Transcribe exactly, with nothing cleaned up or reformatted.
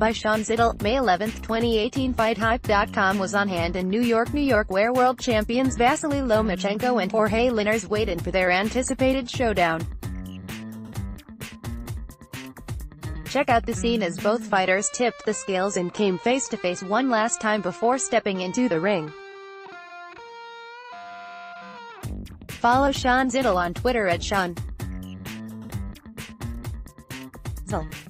by Sean Zittel, May eleventh, twenty eighteen. Fight Hype dot com was on hand in New York, New York, where world champions Vasiliy Lomachenko and Jorge Linares weighed in for their anticipated showdown. Check out the scene as both fighters tipped the scales and came face-to-face one last time before stepping into the ring. Follow Sean Zittel on Twitter at Sean Zittel.